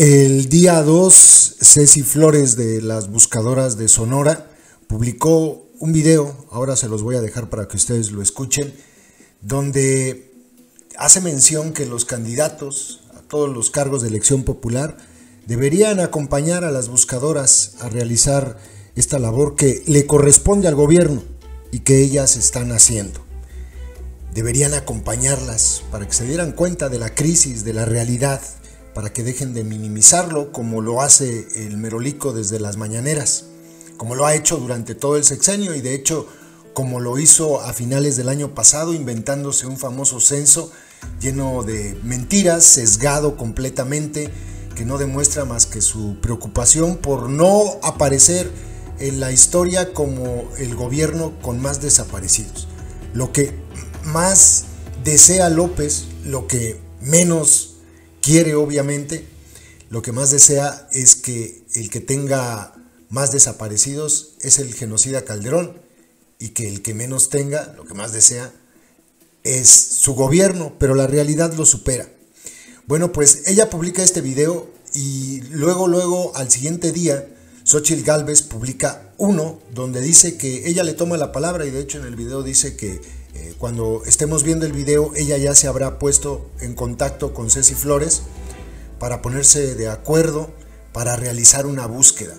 El día 2, Ceci Flores de las Buscadoras de Sonora publicó un video, ahora se los voy a dejar para que ustedes lo escuchen, donde hace mención que los candidatos a todos los cargos de elección popular deberían acompañar a las buscadoras a realizar esta labor que le corresponde al gobierno y que ellas están haciendo. Deberían acompañarlas para que se dieran cuenta de la crisis, de la realidad, para que dejen de minimizarlo como lo hace el merolico desde las mañaneras, como lo ha hecho durante todo el sexenio y de hecho como lo hizo a finales del año pasado inventándose un famoso censo lleno de mentiras, sesgado completamente, que no demuestra más que su preocupación por no aparecer en la historia como el gobierno con más desaparecidos. Lo que más desea López, lo que menos quiere obviamente, lo que más desea es que el que tenga más desaparecidos es el genocida Calderón y que el que menos tenga, lo que más desea, es su gobierno, pero la realidad lo supera. Bueno, pues ella publica este video y luego al siguiente día Xóchitl Gálvez publica uno donde dice que ella le toma la palabra y de hecho en el video dice que cuando estemos viendo el video ella ya se habrá puesto en contacto con Ceci Flores para ponerse de acuerdo para realizar una búsqueda.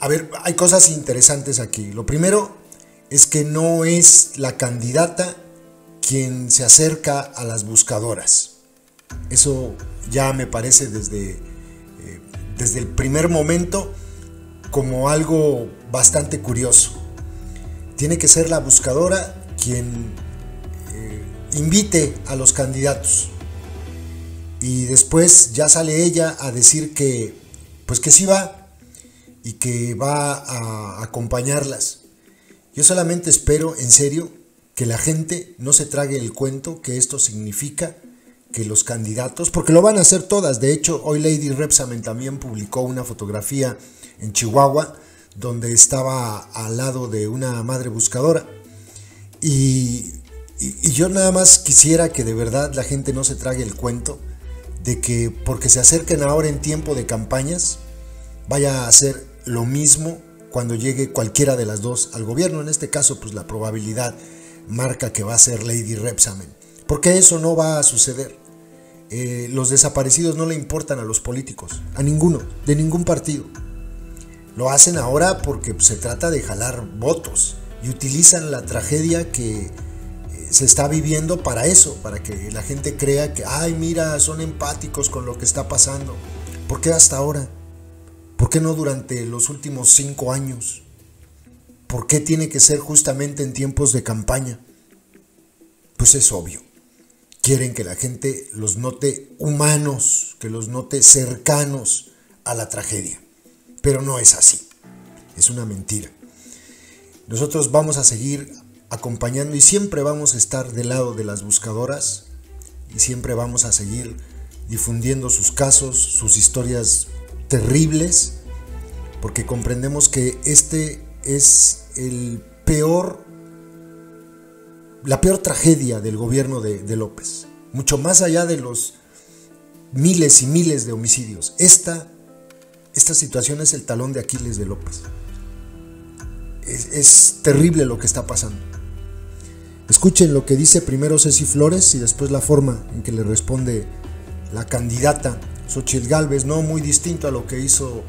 A ver, hay cosas interesantes aquí. Lo primero es que no es la candidata quien se acerca a las buscadoras. Eso ya me parece desde el primer momento como algo bastante curioso. Tiene que ser la buscadora quien invite a los candidatos. Y después ya sale ella a decir que, pues que sí va, y que va a acompañarlas. Yo solamente espero, en serio, que la gente no se trague el cuento que esto significa que los candidatos, porque lo van a hacer todas, de hecho hoy Lady Rebsamen también publicó una fotografía en Chihuahua donde estaba al lado de una madre buscadora y yo nada más quisiera que de verdad la gente no se trague el cuento de que porque se acerquen ahora en tiempo de campañas vaya a hacer lo mismo cuando llegue cualquiera de las dos al gobierno. En este caso, pues la probabilidad marca que va a ser Lady Rebsamen, porque eso no va a suceder. Los desaparecidos no le importan a los políticos, a ninguno, de ningún partido. Lo hacen ahora porque se trata de jalar votos y utilizan la tragedia que se está viviendo para eso, para que la gente crea que, ay, mira, son empáticos con lo que está pasando. ¿Por qué hasta ahora? ¿Por qué no durante los últimos 5 años? ¿Por qué tiene que ser justamente en tiempos de campaña? Pues es obvio. Quieren que la gente los note humanos, que los note cercanos a la tragedia. Pero no es así. Es una mentira. Nosotros vamos a seguir acompañando y siempre vamos a estar del lado de las buscadoras y siempre vamos a seguir difundiendo sus casos, sus historias terribles, porque comprendemos que este es la peor tragedia del gobierno de López, mucho más allá de los miles y miles de homicidios. Esta situación es el talón de Aquiles de López. Es terrible lo que está pasando. Escuchen lo que dice primero Ceci Flores y después la forma en que le responde la candidata Xóchitl Gálvez, no muy distinto a lo que hizo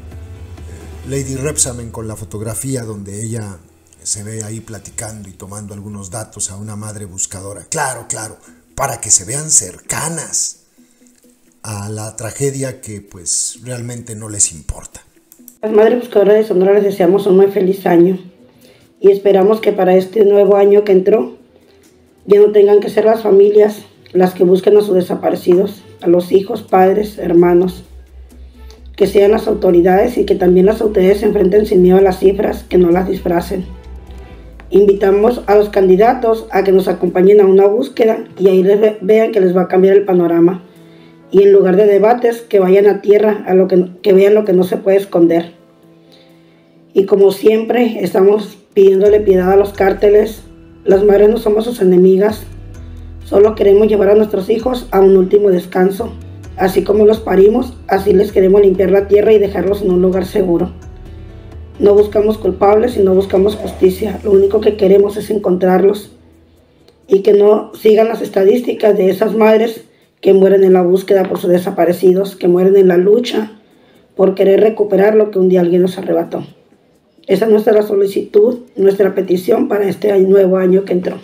Lady Rebsamen con la fotografía donde ella se ve ahí platicando y tomando algunos datos a una madre buscadora. Claro, para que se vean cercanas a la tragedia que pues realmente no les importa. Las madres buscadoras de Sonora les deseamos un muy feliz año y esperamos que para este nuevo año que entró ya no tengan que ser las familias las que busquen a sus desaparecidos, a los hijos, padres, hermanos, que sean las autoridades y que también las autoridades se enfrenten sin miedo a las cifras, que no las disfracen. Invitamos a los candidatos a que nos acompañen a una búsqueda y ahí les vean que les va a cambiar el panorama. Y en lugar de debates, que vayan a tierra, a lo que vean lo que no se puede esconder. Y como siempre, estamos pidiéndole piedad a los cárteles. Las madres no somos sus enemigas. Solo queremos llevar a nuestros hijos a un último descanso, Así como los parimos, así les queremos limpiar la tierra y dejarlos en un lugar seguro. No buscamos culpables y no buscamos justicia. Lo único que queremos es encontrarlos y que no sigan las estadísticas de esas madres que mueren en la búsqueda por sus desaparecidos, que mueren en la lucha por querer recuperar lo que un día alguien nos arrebató. Esa es nuestra solicitud, nuestra petición para este nuevo año que entró.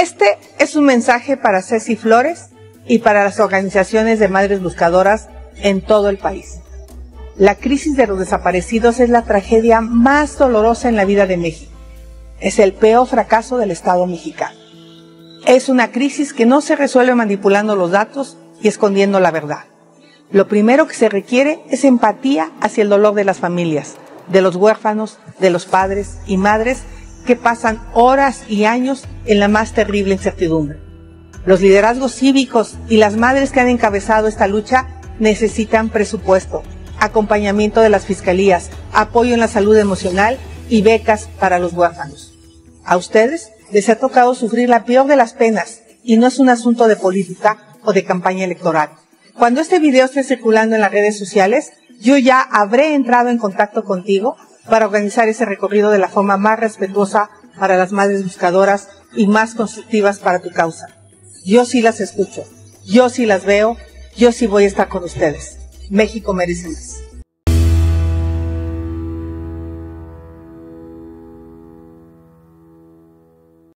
Este es un mensaje para Ceci Flores y para las organizaciones de madres buscadoras en todo el país. La crisis de los desaparecidos es la tragedia más dolorosa en la vida de México. Es el peor fracaso del Estado mexicano. Es una crisis que no se resuelve manipulando los datos y escondiendo la verdad. Lo primero que se requiere es empatía hacia el dolor de las familias, de los huérfanos, de los padres y madres que pasan horas y años en la más terrible incertidumbre. Los liderazgos cívicos y las madres que han encabezado esta lucha necesitan presupuesto, acompañamiento de las fiscalías, apoyo en la salud emocional y becas para los huérfanos. A ustedes les ha tocado sufrir la peor de las penas y no es un asunto de política o de campaña electoral. Cuando este video esté circulando en las redes sociales, yo ya habré entrado en contacto contigo para organizar ese recorrido de la forma más respetuosa para las madres buscadoras y más constructivas para tu causa. Yo sí las escucho, yo sí las veo, yo sí voy a estar con ustedes. México merece más.